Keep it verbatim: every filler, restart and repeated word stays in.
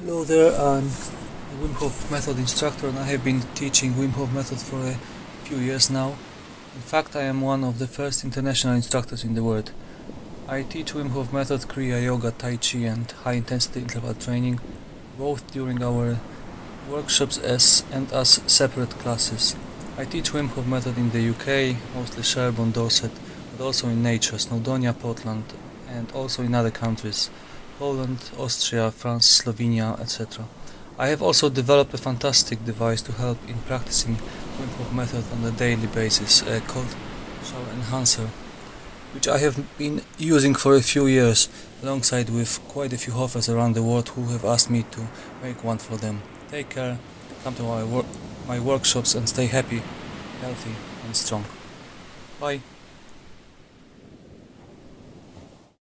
Hello there, I'm a Wim Hof Method instructor and I have been teaching Wim Hof Method for a few years now. In fact, I am one of the first international instructors in the world. I teach Wim Hof Method, Kriya Yoga, Tai Chi and High Intensity Interval Training, both during our workshops as and as separate classes. I teach Wim Hof Method in the U K, mostly Sherbourne, Dorset, but also in nature, Snowdonia, Portland and also in other countries. Poland, Austria, France, Slovenia, et cetera. I have also developed a fantastic device to help in practicing Wim Hof Method on a daily basis uh, called Shower Enhancer, which I have been using for a few years alongside with quite a few Hofers around the world who have asked me to make one for them. Take care, come to my, wor my workshops and stay happy, healthy and strong. Bye!